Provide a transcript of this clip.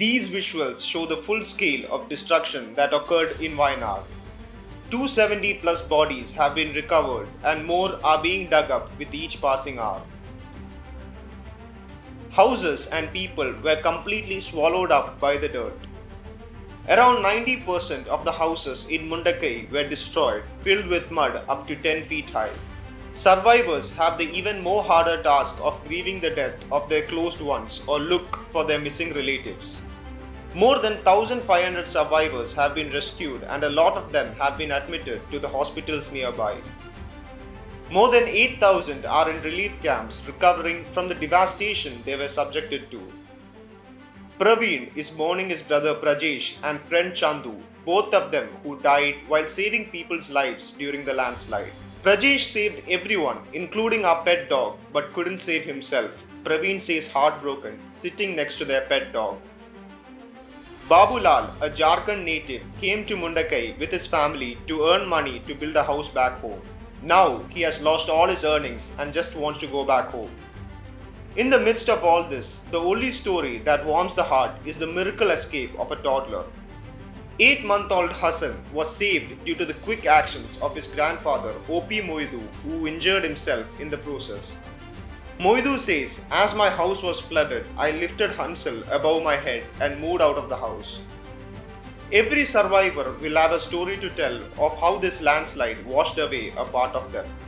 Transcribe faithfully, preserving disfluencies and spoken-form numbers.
These visuals show the full scale of destruction that occurred in Wayanad. two hundred seventy plus bodies have been recovered and more are being dug up with each passing hour. Houses and people were completely swallowed up by the dirt. Around ninety percent of the houses in Mundakkai were destroyed, filled with mud up to ten feet high. Survivors have the even more harder task of grieving the death of their closed ones or look for their missing relatives. More than one thousand five hundred survivors have been rescued and a lot of them have been admitted to the hospitals nearby. More than eight thousand are in relief camps recovering from the devastation they were subjected to. Praveen is mourning his brother Prajesh and friend Chandu, both of them who died while saving people's lives during the landslide. Prajesh saved everyone, including our pet dog, but couldn't save himself. Praveen says heartbroken, sitting next to their pet dog. Babulal, a Jharkhand native, came to Mundakkai with his family to earn money to build a house back home. Now he has lost all his earnings and just wants to go back home. In the midst of all this, the only story that warms the heart is the miracle escape of a toddler. Eight-month-old Hassan was saved due to the quick actions of his grandfather O P Moidu, who injured himself in the process. Moidu says, "As my house was flooded, I lifted Hansel above my head and moved out of the house." Every survivor will have a story to tell of how this landslide washed away a part of them.